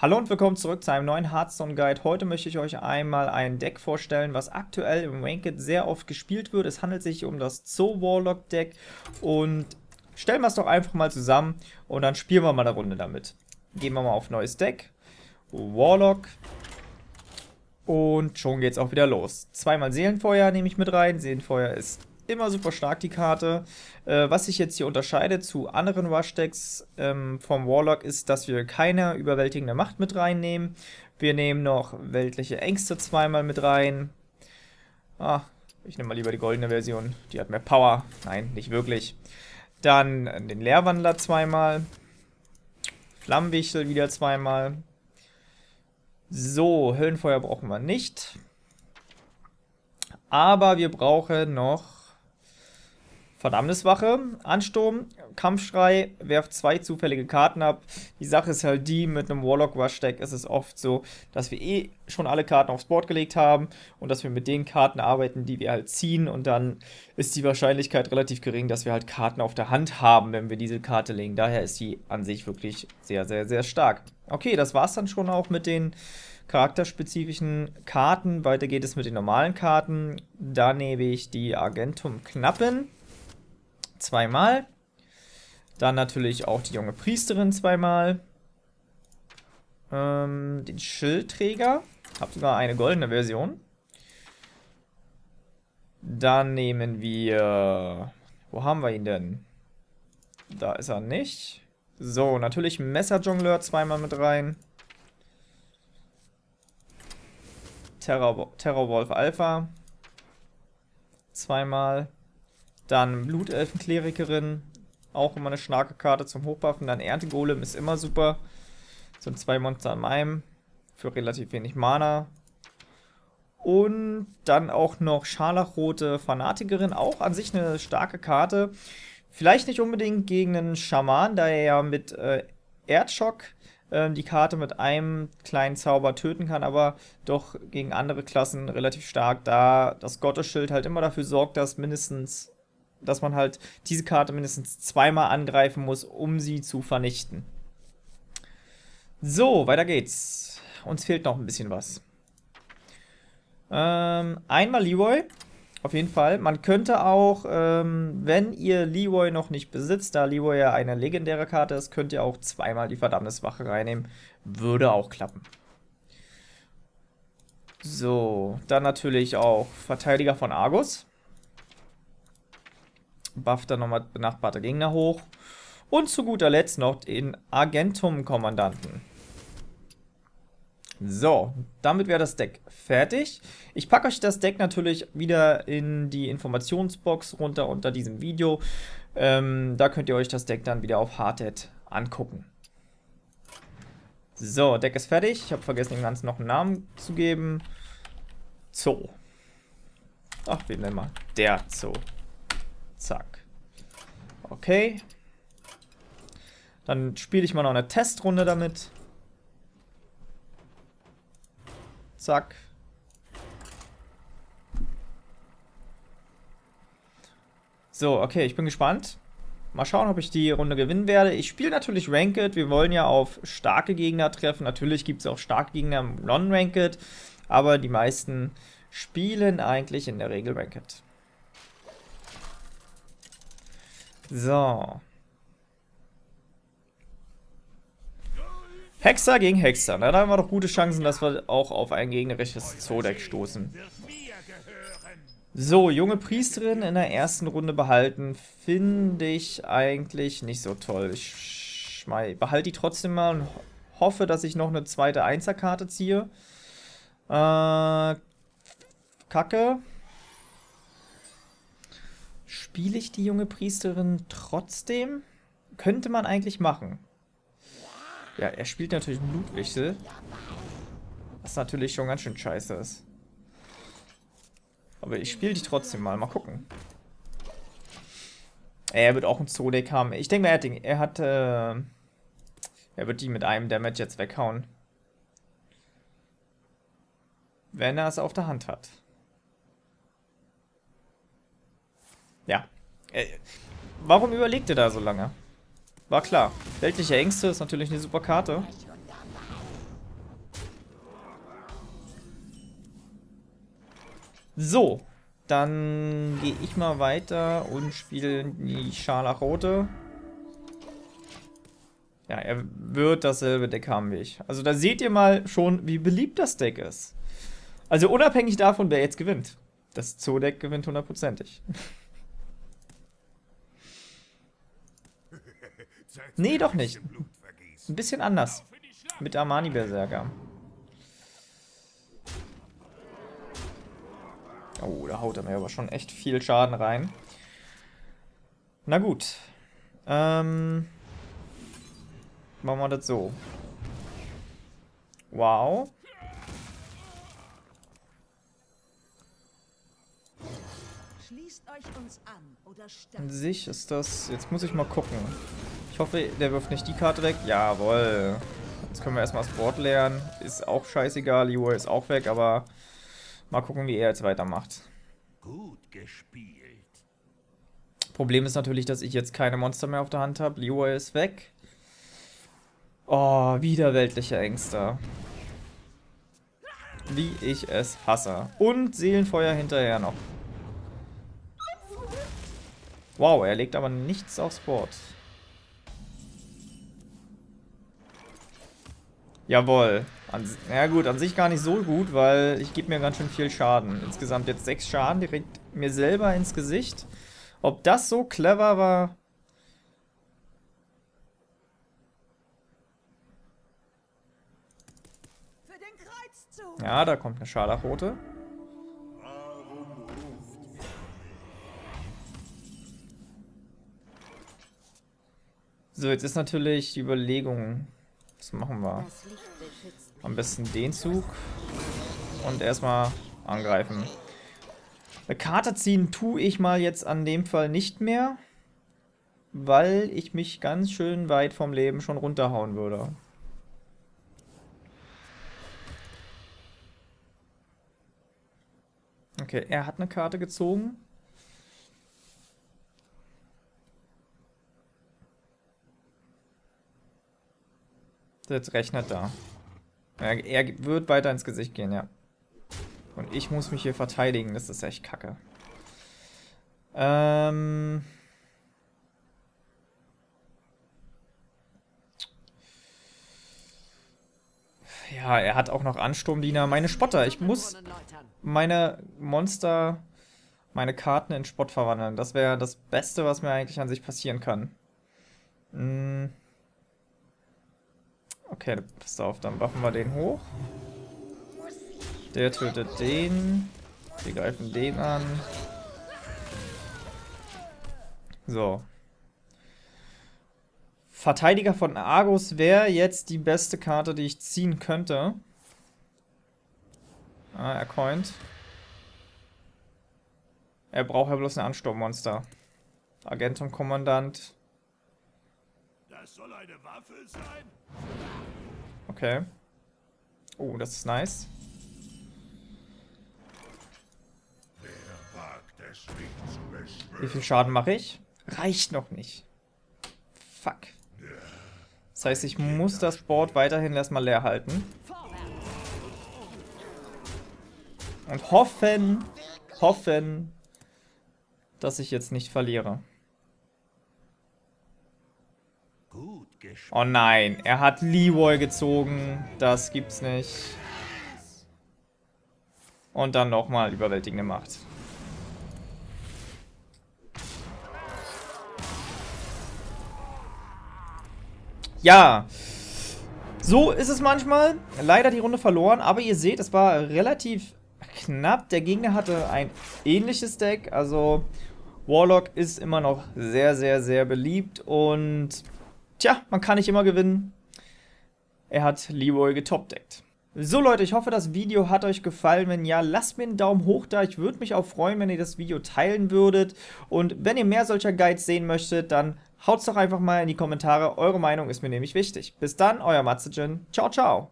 Hallo und willkommen zurück zu einem neuen Hearthstone Guide. Heute möchte ich euch einmal ein Deck vorstellen, was aktuell im Ranked sehr oft gespielt wird. Es handelt sich um das Zoo Warlock Deck und stellen wir es doch einfach mal zusammen und dann spielen wir mal eine Runde damit. Gehen wir mal auf neues Deck, Warlock und schon geht's auch wieder los. Zweimal Seelenfeuer nehme ich mit rein, Seelenfeuer ist immer super stark die Karte. Was sich jetzt hier unterscheidet zu anderen Rush-Decks vom Warlock ist, dass wir keine überwältigende Macht mit reinnehmen. Wir nehmen noch weltliche Ängste zweimal mit rein. Ich nehme mal lieber die goldene Version, die hat mehr Power. Nein, nicht wirklich. Dann den Leerwandler zweimal. Flammenwichtel wieder zweimal. So, Höllenfeuer brauchen wir nicht. Aber wir brauchen noch Verdammniswache, Ansturm, Kampfschrei, werft zwei zufällige Karten ab. Die Sache ist halt die, mit einem Warlock-Rush-Deck ist es oft so, dass wir schon alle Karten aufs Board gelegt haben und dass wir mit den Karten arbeiten, die wir halt ziehen. Und dann ist die Wahrscheinlichkeit relativ gering, dass wir halt Karten auf der Hand haben, wenn wir diese Karte legen. Daher ist die an sich wirklich sehr, sehr, sehr stark. Okay, das war's dann schon auch mit den charakterspezifischen Karten. Weiter geht es mit den normalen Karten. Da nehme ich die Argentumknappen zweimal, dann natürlich auch die junge Priesterin zweimal, den Schildträger, habe sogar eine goldene Version, dann nehmen wir, wo haben wir ihn denn, da ist er nicht, so, natürlich Messerjungler zweimal mit rein, Terror Wolf Alpha zweimal, dann Blutelfenklerikerin, auch immer eine starke Karte zum Hochbuffen. Dann Erntegolem ist immer super. Das sind zwei Monster in einem für relativ wenig Mana. Und dann auch noch Scharlachrote Fanatikerin, auch an sich eine starke Karte. Vielleicht nicht unbedingt gegen einen Schaman, da er ja mit Erdschock die Karte mit einem kleinen Zauber töten kann, aber doch gegen andere Klassen relativ stark, da das Gottesschild halt immer dafür sorgt, dass man halt diese Karte mindestens zweimal angreifen muss, um sie zu vernichten. So, weiter geht's. Uns fehlt noch ein bisschen was. Einmal Leeroy, auf jeden Fall. Man könnte auch, wenn ihr Leeroy noch nicht besitzt, da Leeroy ja eine legendäre Karte ist, könnt ihr auch zweimal die Verdammniswache reinnehmen. Würde auch klappen. So, dann natürlich auch Verteidiger von Argus. Bufft dann nochmal benachbarte Gegner hoch. Und zu guter Letzt noch den Argentum-Kommandanten. So, damit wäre das Deck fertig. Ich packe euch das Deck natürlich wieder in die Informationsbox runter unter diesem Video. Da könnt ihr euch das Deck dann wieder auf Hearthhead angucken. So, Deck ist fertig. Ich habe vergessen, dem Ganzen noch einen Namen zu geben. Zoo. Ach, wen nennen wir? Der Zoo. Zack. Okay. Dann spiele ich mal noch eine Testrunde damit. Zack. So, okay, ich bin gespannt. Mal schauen, ob ich die Runde gewinnen werde. Ich spiele natürlich Ranked. Wir wollen ja auf starke Gegner treffen. Natürlich gibt es auch starke Gegner im Non-Ranked. Aber die meisten spielen eigentlich in der Regel Ranked. So. Hexer gegen Hexer. Na, da haben wir doch gute Chancen, dass wir auch auf ein gegnerisches Zoodeck stoßen. So, junge Priesterin in der ersten Runde behalten, finde ich eigentlich nicht so toll. Ich behalte die trotzdem mal und hoffe, dass ich noch eine zweite Einserkarte ziehe. Kacke. Spiele ich die junge Priesterin trotzdem? Könnte man eigentlich machen. Ja, er spielt natürlich einen Blutwächter. Was natürlich schon ganz schön scheiße ist. Aber ich spiele die trotzdem mal. Mal gucken. Er wird auch ein Zoodeck haben. Ich denke mal, er wird die mit einem Damage jetzt weghauen. Wenn er es auf der Hand hat. Ja. Warum überlegt ihr da so lange? War klar. Weltliche Ängste ist natürlich eine super Karte. So, dann gehe ich mal weiter und spiele die Scharlachrote. Ja, er wird dasselbe Deck haben wie ich. Also da seht ihr mal schon, wie beliebt das Deck ist. Also unabhängig davon, wer jetzt gewinnt. Das Zoo-Deck gewinnt hundertprozentig. Nee, doch nicht. Ein bisschen anders. Mit Armani-Berserker. Oh, da haut er mir aber schon echt viel Schaden rein. Na gut. Machen wir das so. Wow. Schließt euch uns an, oder sterbt. An sich ist das... Jetzt muss ich mal gucken. Ich hoffe, der wirft nicht die Karte weg. Jawohl. Jetzt können wir erstmal das Board leeren. Ist auch scheißegal. Leeroy ist auch weg, aber... Mal gucken, wie er jetzt weitermacht. Gut gespielt. Problem ist natürlich, dass ich jetzt keine Monster mehr auf der Hand habe. Leeroy ist weg. Oh, wieder weltliche Ängste. Wie ich es hasse. Und Seelenfeuer hinterher noch. Wow, er legt aber nichts aufs Board. Jawohl. Ja gut, an sich gar nicht so gut, weil ich gebe mir ganz schön viel Schaden. Insgesamt jetzt 6 Schaden direkt mir selber ins Gesicht. Ob das so clever war? Ja, da kommt eine Scharlachrote. So, jetzt ist natürlich die Überlegung, was machen wir? Am besten den Zug und erstmal angreifen. Eine Karte ziehen tue ich mal jetzt an dem Fall nicht mehr, weil ich mich ganz schön weit vom Leben schon runterhauen würde. Okay, er hat eine Karte gezogen. Jetzt rechnet da. Er wird weiter ins Gesicht gehen, ja. Und ich muss mich hier verteidigen, das ist echt kacke. Ja, er hat auch noch Ansturmdiener. Meine Spotter, ich muss meine Monster, meine Karten in Spott verwandeln. Das wäre das Beste, was mir eigentlich an sich passieren kann. Hm. Okay, pass auf, dann buffen wir den hoch. Der tötet den. Wir greifen den an. So. Verteidiger von Argus wäre jetzt die beste Karte, die ich ziehen könnte. Ah, er coint. Er braucht ja bloß ein Ansturmmonster. Argentumkommandant. Das soll eine Waffe sein? Okay. Oh, das ist nice. Wie viel Schaden mache ich? Reicht noch nicht. Fuck. Das heißt, ich muss das Board weiterhin erstmal leer halten. Und hoffen, dass ich jetzt nicht verliere. Oh nein, er hat Leeroy gezogen. Das gibt's nicht. Und dann nochmal überwältigende Macht. Ja, so ist es manchmal. Leider die Runde verloren, aber ihr seht, es war relativ knapp. Der Gegner hatte ein ähnliches Deck. Also Warlock ist immer noch sehr, sehr, sehr beliebt und... Tja, man kann nicht immer gewinnen. Er hat Leeroy getopdeckt. So Leute, ich hoffe, das Video hat euch gefallen. Wenn ja, lasst mir einen Daumen hoch da. Ich würde mich auch freuen, wenn ihr das Video teilen würdet. Und wenn ihr mehr solcher Guides sehen möchtet, dann haut's doch einfach mal in die Kommentare. Eure Meinung ist mir nämlich wichtig. Bis dann, euer Matzejin. Ciao, ciao.